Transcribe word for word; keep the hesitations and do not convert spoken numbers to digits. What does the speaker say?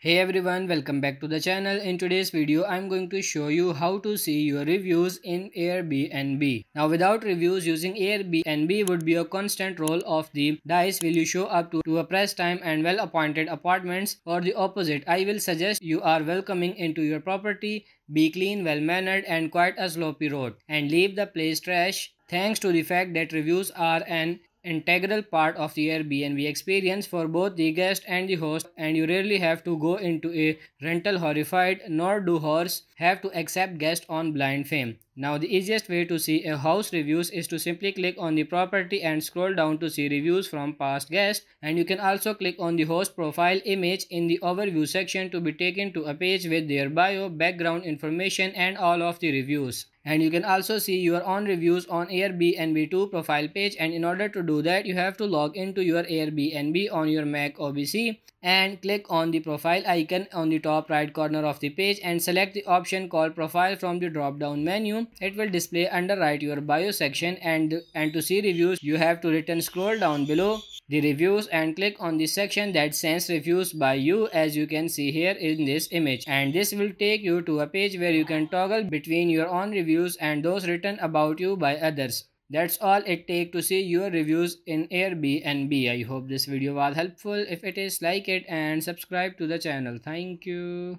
Hey everyone, welcome back to the channel. In today's video, I'm going to show you how to see your reviews in Airbnb. Now, without reviews, using Airbnb would be a constant roll of the dice. Will you show up to, to a press time and well-appointed apartments or the opposite? I will suggest you are welcoming into your property, be clean, well-mannered and quite a sloppy road, and leave the place trash. Thanks to the fact that reviews are an integral part of the Airbnb experience for both the guest and the host, and you rarely have to go into a rental horrified, nor do hosts have to accept guests on blind fame. Now, the easiest way to see a house reviews is to simply click on the property and scroll down to see reviews from past guests, and you can also click on the host profile image in the overview section to be taken to a page with their bio, background information and all of the reviews. And you can also see your own reviews on Airbnb two profile page, and in order to do that you have to log into your Airbnb on your Mac or P C and click on the profile icon on the top right corner of the page and select the option called profile from the drop down menu. It will display under right your bio section, and, and to see reviews you have to return scroll down below the reviews and click on the section that says reviews by you, as you can see here in this image, and this will take you to a page where you can toggle between your own reviews and those written about you by others. That's all it takes to see your reviews in Airbnb. I hope this video was helpful. If it is, like it and subscribe to the channel. Thank you.